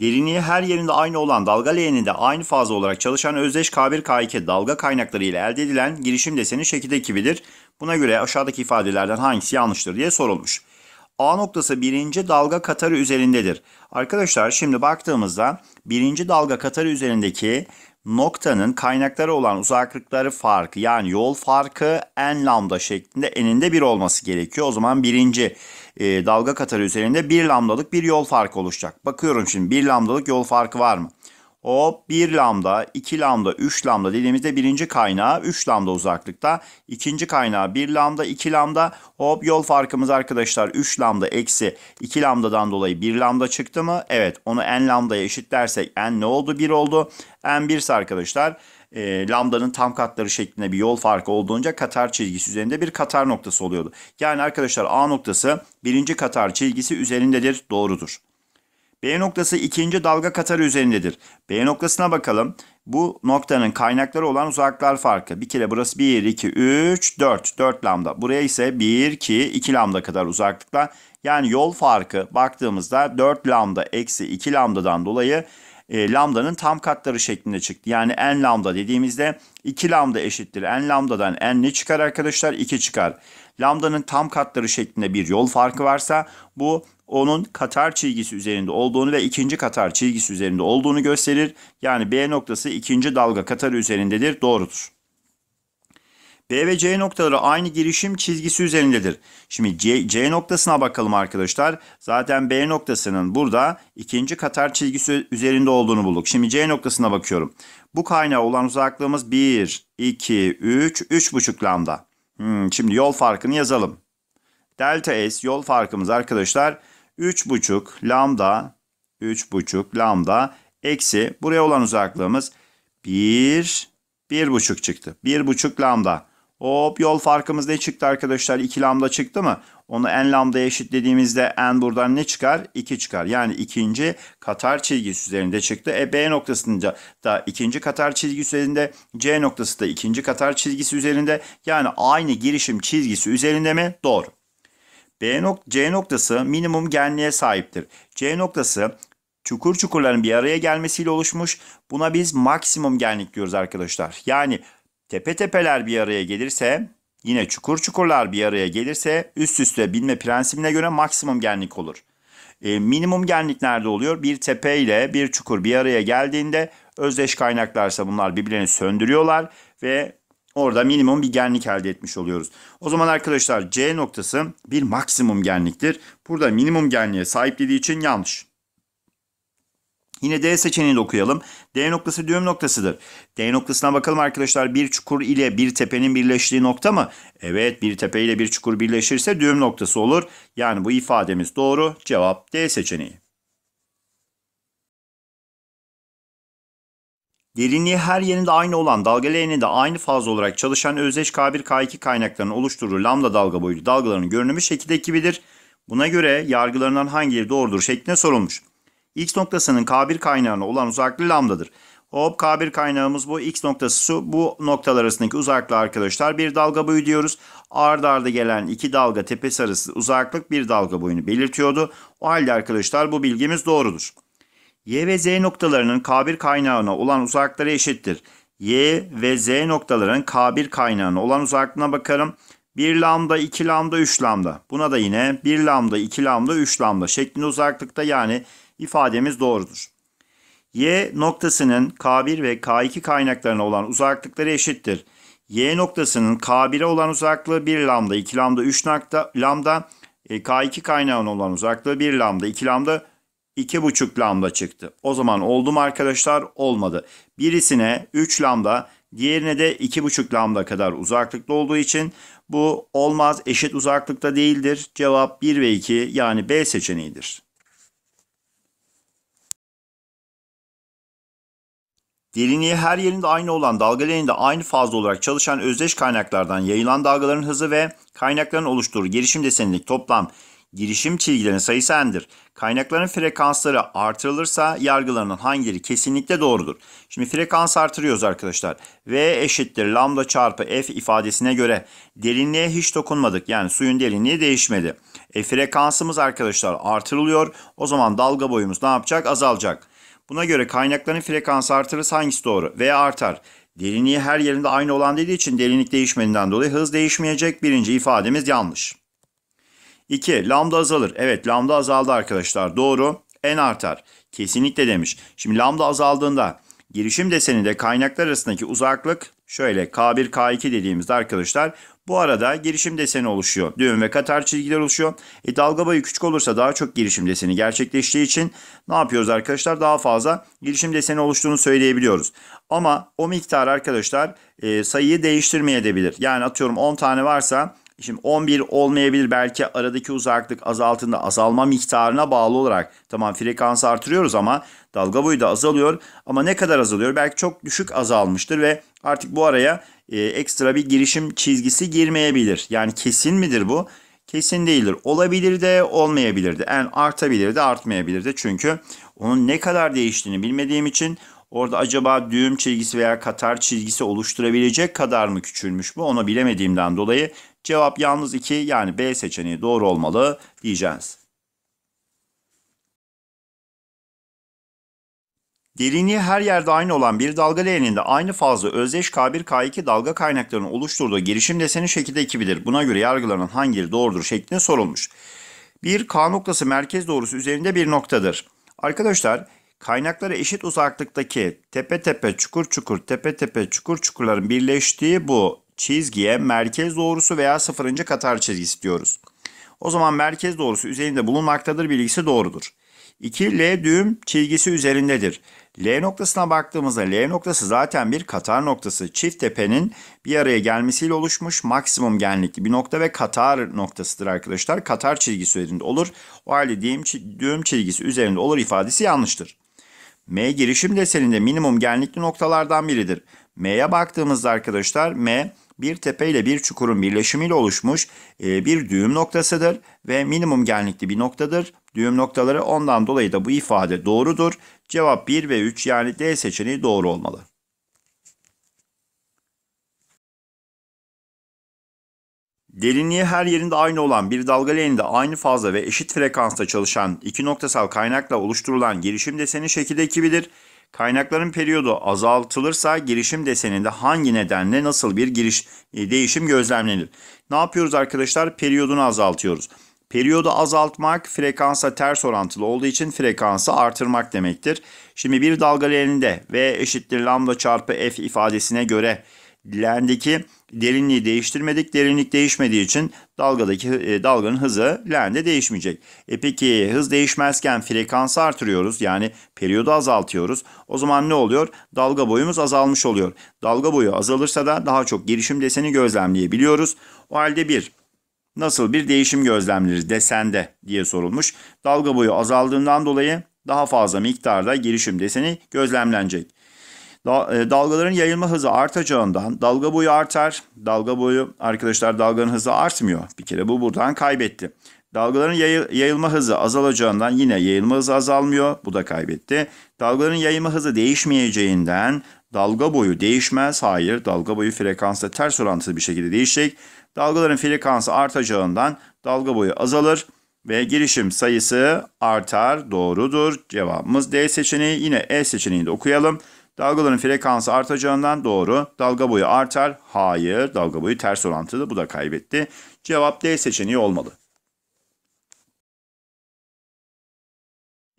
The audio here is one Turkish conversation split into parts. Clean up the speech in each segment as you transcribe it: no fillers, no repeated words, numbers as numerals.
Derinliği her yerinde aynı olan dalga leğeninde aynı fazla olarak çalışan özdeş K1-K2 dalga kaynakları ile elde edilen girişim deseni şekil ekibidir. Buna göre aşağıdaki ifadelerden hangisi yanlıştır diye sorulmuş. A noktası birinci dalga katarı üzerindedir. Arkadaşlar şimdi baktığımızda birinci dalga katarı üzerindeki noktanın kaynaklara olan uzaklıkları farkı, yani yol farkı n lambda şeklinde eninde 1 olması gerekiyor. O zaman birinci dalga katarı üzerinde 1 lambdalık bir yol farkı oluşacak. Bakıyorum şimdi 1 lambdalık yol farkı var mı? O 1 lambda, 2 lambda, 3 lambda dediğimizde birinci kaynağı 3 lambda uzaklıkta. İkinci kaynağı 1 lambda, 2 lambda. Hop, yol farkımız arkadaşlar 3 lambda eksi 2 lambdadan dolayı 1 lambda çıktı mı? Evet, onu n lambdaya eşitlersek n ne oldu? 1 oldu. N 1 ise arkadaşlar lambdanın tam katları şeklinde bir yol farkı olduğunca katar çizgisi üzerinde bir katar noktası oluyordu. Yani arkadaşlar A noktası birinci katar çizgisi üzerindedir, doğrudur. B noktası ikinci dalga katarı üzerindedir. B noktasına bakalım. Bu noktanın kaynakları olan uzaklar farkı. Bir kere burası 1, 2, 3, 4. 4 lambda. Buraya ise 1, 2, 2 lambda kadar uzaklıkla. Yani yol farkı baktığımızda 4 lambda eksi 2 lambdadan dolayı lambdanın tam katları şeklinde çıktı. Yani n lambda dediğimizde 2 lambda eşittir n lambdadan n ne çıkar arkadaşlar? 2 çıkar. Lambdanın tam katları şeklinde bir yol farkı varsa bu onun katar çizgisi üzerinde olduğunu ve ikinci katar çizgisi üzerinde olduğunu gösterir. Yani B noktası ikinci dalga katarı üzerindedir, doğrudur. B ve C noktaları aynı girişim çizgisi üzerindedir. Şimdi C noktasına bakalım arkadaşlar. Zaten B noktasının burada ikinci katar çizgisi üzerinde olduğunu bulduk. Şimdi C noktasına bakıyorum. Bu kaynağa olan uzaklığımız 1, 2, 3, 3,5 lambda. Şimdi yol farkını yazalım. Delta S yol farkımız arkadaşlar 3,5 lambda, 3,5 lambda eksi buraya olan uzaklığımız 1, 1,5 çıktı. 1,5 lambda. Hop, yol farkımız ne çıktı arkadaşlar? 2 lambda çıktı mı? Onu n lambdaya eşitlediğimizde n buradan ne çıkar? 2 çıkar. Yani ikinci katar çizgisi üzerinde çıktı. B noktasında da ikinci katar çizgisi üzerinde. C noktası da ikinci katar çizgisi üzerinde. Yani aynı girişim çizgisi üzerinde mi? Doğru. C noktası minimum genliğe sahiptir. C noktası çukur çukurların bir araya gelmesiyle oluşmuş. Buna biz maksimum genlik diyoruz arkadaşlar. Yani tepe tepeler bir araya gelirse, yine çukur çukurlar bir araya gelirse üst üste binme prensibine göre maksimum genlik olur. Minimum genlik nerede oluyor? Bir tepe ile bir çukur bir araya geldiğinde özdeş kaynaklarsa bunlar birbirlerini söndürüyorlar ve orada minimum bir genlik elde etmiş oluyoruz. O zaman arkadaşlar C noktası bir maksimum genliktir. Burada minimum genliğe sahip dediği için yanlış. Yine D seçeneğini de okuyalım. D noktası düğüm noktasıdır. D noktasına bakalım arkadaşlar. Bir çukur ile bir tepenin birleştiği nokta mı? Evet, bir tepe ile bir çukur birleşirse düğüm noktası olur. Yani bu ifademiz doğru. Cevap D seçeneği. Derinliği her yerinde aynı olan dalga leğeninde aynı fazla olarak çalışan özdeş K1-K2 kaynaklarının oluşturduğu lambda dalga boylu dalgaların görünümü şekil ekibidir. Buna göre yargılarından hangileri doğrudur şeklinde sorulmuş. X noktasının K1 kaynağına olan uzaklığı lambdadır. Hop, K1 kaynağımız bu. X noktası bu noktalar arasındaki uzaklığı arkadaşlar bir dalga boyu diyoruz. Arda arda gelen iki dalga tepesi arası uzaklık bir dalga boyunu belirtiyordu. O halde arkadaşlar bu bilgimiz doğrudur. Y ve Z noktalarının K1 kaynağına olan uzaklıkları eşittir. Y ve Z noktalarının K1 kaynağına olan uzaklığına bakarım. 1 lambda, 2 lambda, 3 lambda. Buna da yine 1 lambda, 2 lambda, 3 lambda şeklinde uzaklıkta, yani ifademiz doğrudur. Y noktasının K1 ve K2 kaynaklarına olan uzaklıkları eşittir. Y noktasının K1'e olan uzaklığı 1 lambda, 2 lambda, 3 lambda. K2 kaynağına olan uzaklığı 1 lambda, 2 lambda, 2,5 lambda çıktı. O zaman oldu mu arkadaşlar? Olmadı. Birisine 3 lambda, diğerine de 2,5 lambda kadar uzaklıkta olduğu için bu olmaz, eşit uzaklıkta değildir. Cevap 1 ve 2, yani B seçeneğidir. Derinliği her yerinde aynı olan dalga leğeninde aynı fazla olarak çalışan özdeş kaynaklardan yayılan dalgaların hızı ve kaynakların oluşturduğu girişim desenindeki toplam Girişim çizgilerinin sayısı n'dir. Kaynakların frekansları artırılırsa yargılarının hangileri kesinlikle doğrudur? Şimdi frekans artırıyoruz arkadaşlar. V eşittir lambda çarpı F ifadesine göre derinliğe hiç dokunmadık. Yani suyun derinliği değişmedi. Frekansımız arkadaşlar artırılıyor. O zaman dalga boyumuz ne yapacak? Azalacak. Buna göre kaynakların frekansı artırırsa hangisi doğru? V artar. Derinliği her yerinde aynı olan dediği için derinlik değişmediğinden dolayı hız değişmeyecek. Birinci ifademiz yanlış. 2. Lambda azalır. Evet, lambda azaldı arkadaşlar. Doğru. N artar. Kesinlikle demiş. Şimdi lambda azaldığında girişim deseninde kaynaklar arasındaki uzaklık şöyle K1, K2 dediğimizde arkadaşlar bu arada girişim deseni oluşuyor. Düğüm ve katar çizgiler oluşuyor. Dalga boyu küçük olursa daha çok girişim deseni gerçekleştiği için ne yapıyoruz arkadaşlar? Daha fazla girişim deseni oluştuğunu söyleyebiliyoruz. Ama o miktar arkadaşlar sayıyı değiştirmeyebilir. Yani atıyorum 10 tane varsa... Şimdi 11 olmayabilir, belki aradaki uzaklık azaltında azalma miktarına bağlı olarak tamam frekansı artırıyoruz ama dalga boyu da azalıyor. Ama ne kadar azalıyor? Belki çok düşük azalmıştır ve artık bu araya ekstra bir girişim çizgisi girmeyebilir. Yani kesin midir bu? Kesin değildir. Olabilir de olmayabilir de. Yani artabilir de artmayabilir de. Çünkü onun ne kadar değiştiğini bilmediğim için orada acaba düğüm çizgisi veya katar çizgisi oluşturabilecek kadar mı küçülmüş bu? Onu bilemediğimden dolayı cevap yalnız 2, yani B seçeneği doğru olmalı diyeceğiz. Derinliği her yerde aynı olan bir dalga leğeninde aynı fazla özdeş K1, K2 dalga kaynaklarının oluşturduğu girişim deseni şekilde ekibidir. Buna göre yargılarının hangileri doğrudur şeklinde sorulmuş. Bir K noktası merkez doğrusu üzerinde bir noktadır. Arkadaşlar... Kaynaklara eşit uzaklıktaki tepe tepe çukur çukur tepe tepe çukur çukurların birleştiği bu çizgiye merkez doğrusu veya 0. katar çizgisi diyoruz. O zaman merkez doğrusu üzerinde bulunmaktadır bilgisi doğrudur. 2. L düğüm çizgisi üzerindedir. L noktasına baktığımızda L noktası zaten bir katar noktası. Çift tepenin bir araya gelmesiyle oluşmuş maksimum genlikli bir nokta ve katar noktasıdır arkadaşlar. Katar çizgisi üzerinde olur. O halde düğüm çizgisi üzerinde olur ifadesi yanlıştır. M girişim deseninde minimum genlikli noktalardan biridir. M'ye baktığımızda arkadaşlar M bir tepe ile bir çukurun birleşimiyle oluşmuş bir düğüm noktasıdır ve minimum genlikli bir noktadır. Düğüm noktaları ondan dolayı da bu ifade doğrudur. Cevap 1 ve 3, yani D seçeneği doğru olmalı. Derinliği her yerinde aynı olan bir dalga leğeninde aynı fazla ve eşit frekansta çalışan iki noktasal kaynakla oluşturulan girişim deseni şekil ekibidir. Kaynakların periyodu azaltılırsa girişim deseninde hangi nedenle nasıl bir değişim gözlemlenir? Ne yapıyoruz arkadaşlar? Periyodunu azaltıyoruz. Periyodu azaltmak frekansa ters orantılı olduğu için frekansı artırmak demektir. Şimdi bir dalga leğeninde V eşittir lambda çarpı F ifadesine göre leğendeki derinliği değiştirmedik. Derinlik değişmediği için dalganın hızı leğende değişmeyecek. Peki hız değişmezken frekansı artırıyoruz. Yani periyodu azaltıyoruz. O zaman ne oluyor? Dalga boyumuz azalmış oluyor. Dalga boyu azalırsa da daha çok girişim deseni gözlemleyebiliyoruz. O halde bir, nasıl bir değişim gözlemleriz desende diye sorulmuş. Dalga boyu azaldığından dolayı daha fazla miktarda girişim deseni gözlemlenecek. Dalgaların yayılma hızı artacağından dalga boyu artar. Dalga boyu arkadaşlar dalganın hızı artmıyor. Bir kere bu buradan kaybetti. Dalgaların yayılma hızı azalacağından yine yayılma hızı azalmıyor. Bu da kaybetti. Dalgaların yayılma hızı değişmeyeceğinden dalga boyu değişmez. Hayır, dalga boyu frekansla ters orantılı bir şekilde değişecek. Dalgaların frekansı artacağından dalga boyu azalır ve girişim sayısı artar. Doğrudur. Cevabımız D seçeneği. Yine E seçeneğini de okuyalım. Dalgaların frekansı artacağından doğru. Dalga boyu artar. Hayır. Dalga boyu ters orantılı. Bu da kaybetti. Cevap D seçeneği olmalı.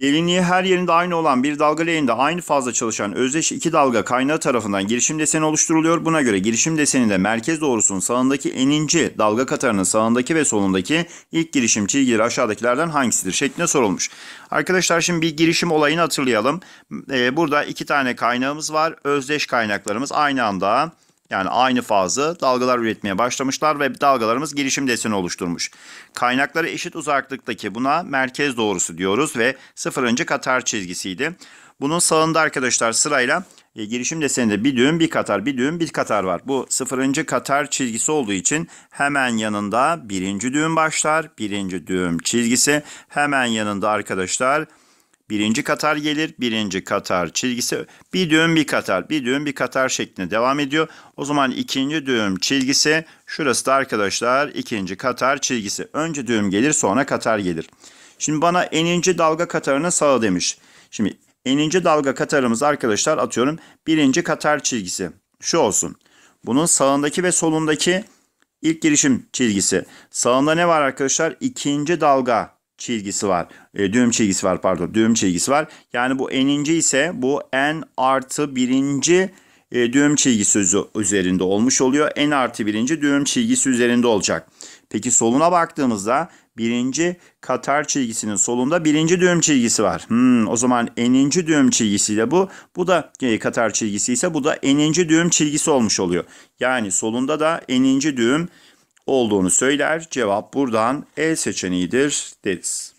Derinliği her yerinde aynı olan bir dalga leğeninde aynı fazla çalışan özdeş iki dalga kaynağı tarafından girişim deseni oluşturuluyor. Buna göre girişim deseninde merkez doğrusunun sağındaki n'inci dalga katarının sağındaki ve solundaki ilk girişim çizgileri aşağıdakilerden hangisidir şeklinde sorulmuş. Arkadaşlar şimdi bir girişim olayını hatırlayalım. Burada iki tane kaynağımız var. Özdeş kaynaklarımız aynı anda, yani aynı fazla dalgalar üretmeye başlamışlar ve dalgalarımız girişim deseni oluşturmuş. Kaynaklara eşit uzaklıktaki buna merkez doğrusu diyoruz ve 0. katar çizgisiydi. Bunun sağında arkadaşlar sırayla girişim deseninde bir düğüm bir katar, bir düğüm bir katar var. Bu 0. katar çizgisi olduğu için hemen yanında 1. düğüm başlar. 1. düğüm çizgisi hemen yanında arkadaşlar 1. katar gelir. 1. katar çizgisi bir düğüm bir katar, bir düğüm bir katar şeklinde devam ediyor. O zaman 2. düğüm çizgisi şurası da arkadaşlar 2. katar çizgisi. Önce düğüm gelir sonra katar gelir. Şimdi bana n'inci dalga katarının sağı demiş. Şimdi n'inci dalga katarımız arkadaşlar atıyorum 1. katar çizgisi şu olsun. Bunun sağındaki ve solundaki ilk girişim çizgisi. Sağında ne var arkadaşlar? 2. dalga çizgisi var. Düğüm çizgisi var pardon. Düğüm çizgisi var. Yani bu n'inci ise bu n artı 1. Düğüm çizgisi üzerinde olmuş oluyor. N artı 1. düğüm çizgisi üzerinde olacak. Peki soluna baktığımızda 1. katar çizgisinin solunda 1. düğüm çizgisi var. O zaman n'inci düğüm çizgisiyle bu da katar çizgisi ise bu da n'inci düğüm çizgisi olmuş oluyor. Yani solunda da n'inci düğüm olduğunu söyler. Cevap buradan E seçeneğidir deriz.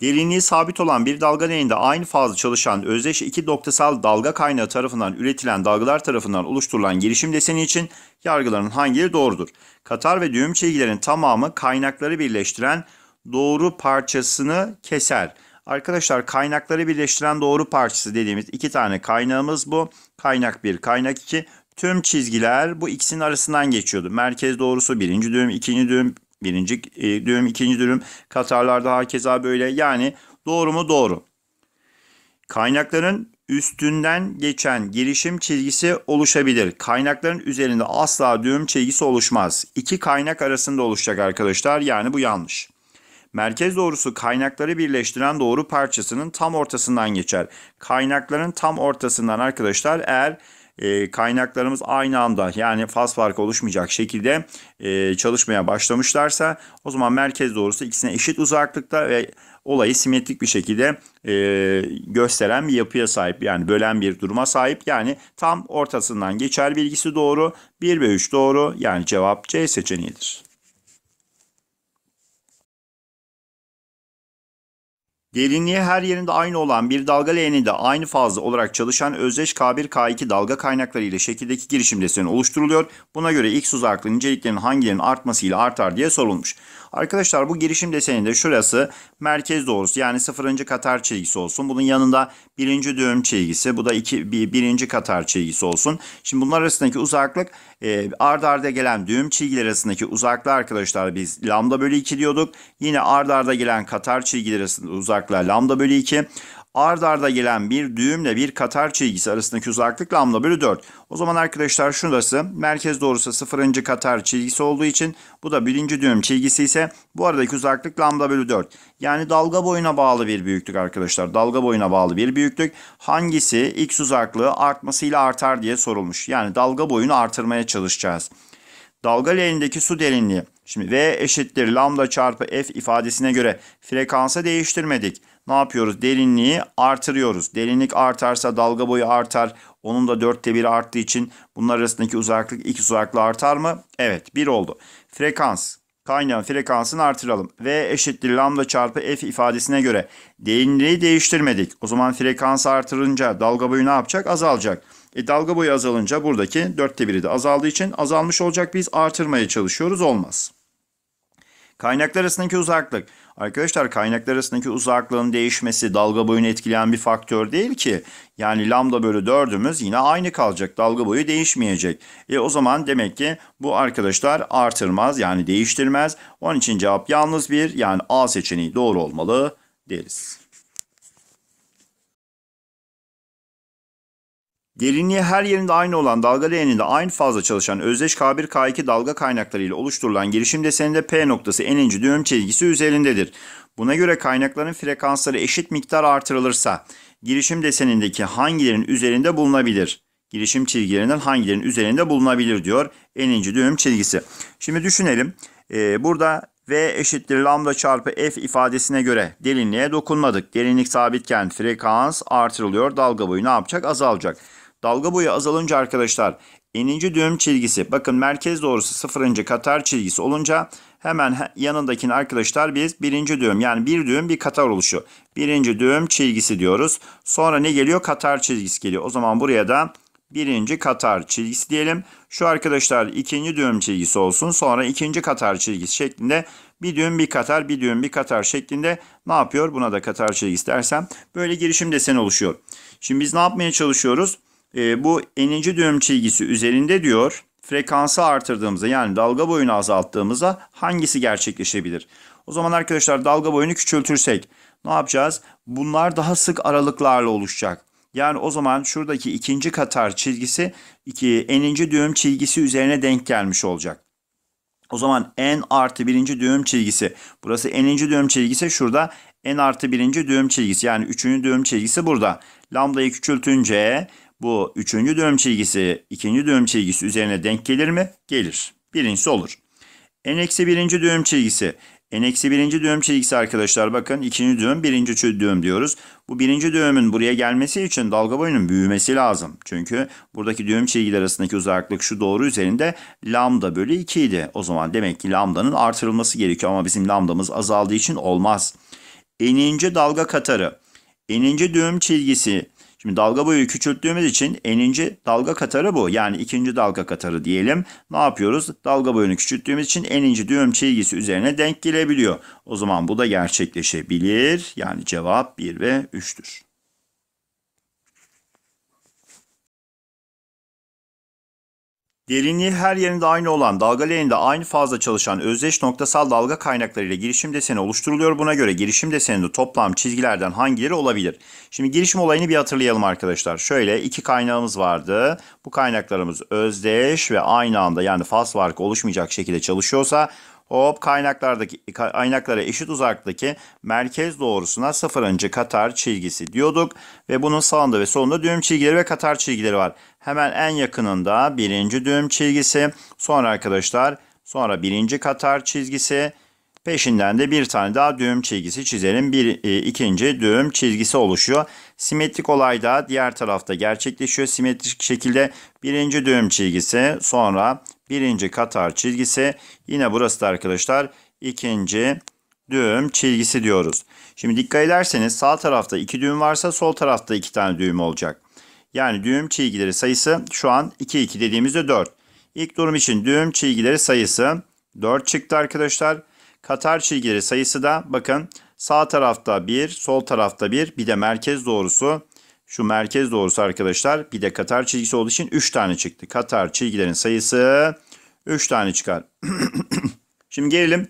Derinliği sabit olan bir dalga deneyinde aynı fazla çalışan özdeş iki noktasal dalga kaynağı tarafından üretilen dalgalar tarafından oluşturulan girişim deseni için yargıların hangileri doğrudur? Katar ve düğüm çizgilerin tamamı kaynakları birleştiren doğru parçasını keser. Arkadaşlar kaynakları birleştiren doğru parçası dediğimiz iki tane kaynağımız bu. Kaynak 1, kaynak 2. Tüm çizgiler bu ikisinin arasından geçiyordu. Merkez doğrusu 1. düğüm, 2. düğüm. 1. düğüm, 2. düğüm, katarlarda hakeza böyle. Yani doğru mu? Doğru. Kaynakların üstünden geçen girişim çizgisi oluşabilir. Kaynakların üzerinde asla düğüm çizgisi oluşmaz. İki kaynak arasında oluşacak arkadaşlar. Yani bu yanlış. Merkez doğrusu kaynakları birleştiren doğru parçasının tam ortasından geçer. Kaynakların tam ortasından arkadaşlar eğer kaynaklarımız aynı anda yani faz farkı oluşmayacak şekilde çalışmaya başlamışlarsa o zaman merkez doğrusu ikisine eşit uzaklıkta ve olayı simetrik bir şekilde gösteren bir yapıya sahip, yani bölen bir duruma sahip, yani tam ortasından geçer bilgisi doğru. 1 ve 3 doğru, yani cevap C seçeneğidir. Derinliği her yerinde aynı olan bir dalga leğeninde aynı fazla olarak çalışan özdeş K1-K2 dalga kaynakları ile şekildeki girişim deseni oluşturuluyor. Buna göre x uzaklığı niceliklerinin hangilerinin artmasıyla artar diye sorulmuş. Arkadaşlar bu girişim deseninde şurası merkez doğrusu yani 0. katar çizgisi olsun. Bunun yanında 1. düğüm çizgisi, bu da 1. katar çizgisi olsun. Şimdi bunlar arasındaki uzaklık ard arda gelen düğüm çizgiler arasındaki uzaklığı arkadaşlar biz lambda bölü 2 diyorduk. Yine ard arda gelen katar çizgiler arasındaki uzaklığı lambda bölü 2. Ard arda gelen bir düğümle bir katar çizgisi arasındaki uzaklık lambda bölü 4. O zaman arkadaşlar şurası merkez doğrusu 0. katar çizgisi olduğu için bu da 1. düğüm çizgisi ise bu aradaki uzaklık lambda bölü 4. Yani dalga boyuna bağlı bir büyüklük arkadaşlar. Dalga boyuna bağlı bir büyüklük. Hangisi x uzaklığı artmasıyla artar diye sorulmuş. Yani dalga boyunu artırmaya çalışacağız. Dalga leğenindeki su derinliği. Şimdi v eşittir lambda çarpı f ifadesine göre frekansa değiştirmedik. Ne yapıyoruz? Derinliği artırıyoruz. Derinlik artarsa dalga boyu artar. Onun da 4'te 1 arttığı için bunlar arasındaki uzaklık x uzaklığı artar mı? Evet, 1 oldu. Frekans. Kaynağın frekansını artıralım. V eşittir lambda çarpı f ifadesine göre derinliği değiştirmedik. O zaman frekansı artırınca dalga boyu ne yapacak? Azalacak. Dalga boyu azalınca buradaki 4'te 1'i de azaldığı için azalmış olacak. Biz artırmaya çalışıyoruz. Olmaz. Kaynaklar arasındaki uzaklık. Arkadaşlar kaynaklar arasındaki uzaklığın değişmesi dalga boyunu etkileyen bir faktör değil ki. Yani lambda bölü 4'ümüz yine aynı kalacak. Dalga boyu değişmeyecek. O zaman demek ki bu arkadaşlar artırmaz, yani değiştirmez. Onun için cevap yalnız 1, yani A seçeneği doğru olmalı deriz. Derinliği her yerinde aynı olan dalga leğeninde aynı fazla çalışan özdeş K1-K2 dalga kaynakları ile oluşturulan girişim deseninde P noktası n'inci düğüm çizgisi üzerindedir. Buna göre kaynakların frekansları eşit miktar artırılırsa girişim desenindeki hangilerinin üzerinde bulunabilir? Girişim çizgilerinden hangilerinin üzerinde bulunabilir diyor n'inci düğüm çizgisi. Şimdi düşünelim. Burada v eşittir lambda çarpı f ifadesine göre derinliğe dokunmadık. Derinlik sabitken frekans artırılıyor. Dalga boyu ne yapacak? Azalacak. Dalga boyu azalınca arkadaşlar n'inci düğüm çizgisi, bakın merkez doğrusu 0. katar çizgisi olunca Hemen yanındakini arkadaşlar biz birinci düğüm, yani bir düğüm bir katar oluşu. Birinci düğüm çizgisi diyoruz. Sonra ne geliyor? Katar çizgisi geliyor. O zaman buraya da birinci katar çizgisi diyelim. Şu arkadaşlar ikinci düğüm çizgisi olsun. Sonra ikinci katar çizgisi şeklinde bir düğüm bir katar, bir düğüm bir katar şeklinde ne yapıyor? Buna da katar çizgisi dersem böyle girişim deseni oluşuyor. Şimdi biz ne yapmaya çalışıyoruz? Bu eninci düğüm çizgisi üzerinde diyor, frekansı artırdığımızda, yani dalga boyunu azalttığımızda hangisi gerçekleşebilir? O zaman arkadaşlar dalga boyunu küçültürsek ne yapacağız? Bunlar daha sık aralıklarla oluşacak. Yani o zaman şuradaki ikinci katar çizgisi eninci düğüm çizgisi üzerine denk gelmiş olacak. O zaman en artı birinci düğüm çizgisi, burası eninci düğüm çizgisi, şurada en artı birinci düğüm çizgisi, yani üçüncü düğüm çizgisi burada. Lambdayı küçültünce bu üçüncü düğüm çizgisi ikinci düğüm çizgisi üzerine denk gelir mi? Gelir. Birincisi olur. N-1. Düğüm çizgisi. N-1. Düğüm çizgisi arkadaşlar bakın ikinci düğüm birinci düğüm diyoruz. Bu birinci düğümün buraya gelmesi için dalga boyunun büyümesi lazım. Çünkü buradaki düğüm çizgiler arasındaki uzaklık şu doğru üzerinde lambda bölü 2 idi. O zaman demek ki lambdanın artırılması gerekiyor ama bizim lambdamız azaldığı için olmaz. N'inci dalga katarı. N'inci düğüm çizgisi. Şimdi dalga boyu küçülttüğümüz için n'inci dalga katarı bu. Yani ikinci dalga katarı diyelim. Ne yapıyoruz? Dalga boyunu küçülttüğümüz için n'inci düğüm çizgisi üzerine denk gelebiliyor. O zaman bu da gerçekleşebilir. Yani cevap 1 ve 3'tür. Derinliği her yerinde aynı olan, dalga leğeninde aynı fazla çalışan özdeş noktasal dalga kaynaklarıyla girişim deseni oluşturuluyor. Buna göre girişim deseninde toplam çizgilerden hangileri olabilir? Şimdi girişim olayını bir hatırlayalım arkadaşlar. Şöyle iki kaynağımız vardı. Bu kaynaklarımız özdeş ve aynı anda, yani faz farkı oluşmayacak şekilde çalışıyorsa hop kaynaklara eşit uzaktaki merkez doğrusuna 0. katar çizgisi diyorduk. Ve bunun sağında ve solunda düğüm çizgileri ve katar çizgileri var. Hemen en yakınında birinci düğüm çizgisi, sonra arkadaşlar birinci katar çizgisi, peşinden de bir tane daha düğüm çizgisi çizelim. İkinci düğüm çizgisi oluşuyor. Simetrik olay da diğer tarafta gerçekleşiyor. Simetrik şekilde birinci düğüm çizgisi, sonra birinci katar çizgisi, yine burası da arkadaşlar ikinci düğüm çizgisi diyoruz. Şimdi dikkat ederseniz sağ tarafta 2 düğüm varsa sol tarafta 2 tane düğüm olacak. Yani düğüm çizgileri sayısı şu an 2 dediğimizde 4. İlk durum için düğüm çizgileri sayısı 4 çıktı arkadaşlar. Katar çizgileri sayısı da bakın sağ tarafta 1, sol tarafta 1, bir de merkez doğrusu. Şu merkez doğrusu arkadaşlar bir de katar çizgisi olduğu için 3 tane çıktı. Katar çizgilerin sayısı 3 tane çıkar. Şimdi gelelim.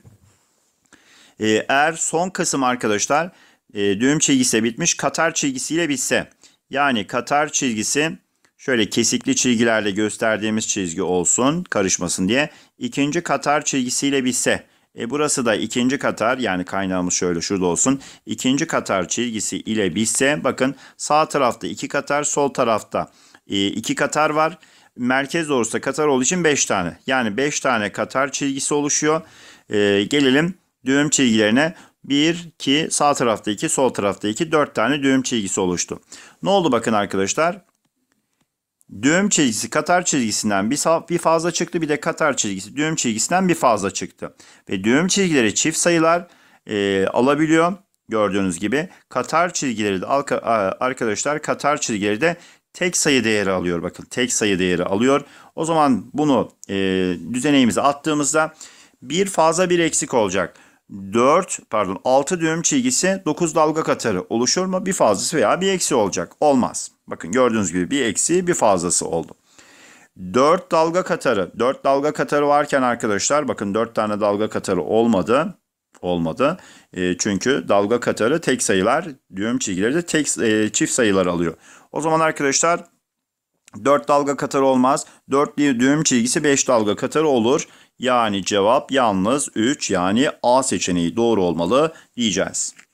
Eğer son kısım arkadaşlar düğüm çizgisi bitmiş, katar çizgisiyle bitse. Yani katar çizgisi şöyle kesikli çizgilerle gösterdiğimiz çizgi olsun karışmasın diye. İkinci katar çizgisiyle bitse. Burası da ikinci katar, yani kaynağımız şöyle şurada olsun. İkinci katar çizgisi ile bitse bakın sağ tarafta 2 katar, sol tarafta 2 katar var. Merkez doğrusu da katar olduğu için 5 tane. Yani 5 tane katar çizgisi oluşuyor. Gelelim düğüm çizgilerine. 1, 2, sağ tarafta 2, sol tarafta 2, 4 tane düğüm çizgisi oluştu. Ne oldu bakın arkadaşlar? Düğüm çizgisi katar çizgisinden bir fazla çıktı, bir de katar çizgisi düğüm çizgisinden bir fazla çıktı. Ve düğüm çizgileri çift sayılar alabiliyor gördüğünüz gibi. Katar çizgileri de arkadaşlar katar çizgileri de tek sayı değeri alıyor, bakın tek sayı değeri alıyor. O zaman bunu düzeneğimize attığımızda bir fazla bir eksik olacak. 6 düğüm çizgisi 9 dalga katarı oluşur mu? Bir fazlası veya bir eksi olacak. Olmaz. Bakın gördüğünüz gibi bir eksi bir fazlası oldu. 4 dalga katarı. 4 dalga katarı varken arkadaşlar bakın 4 tane dalga katarı olmadı. Çünkü dalga katarı tek sayılar, düğüm çizgileri de çift sayılar alıyor. O zaman arkadaşlar 4 dalga katarı olmaz. 4 düğüm çizgisi 5 dalga katarı olur. Yani cevap yalnız 3, yani A seçeneği doğru olmalı diyeceğiz.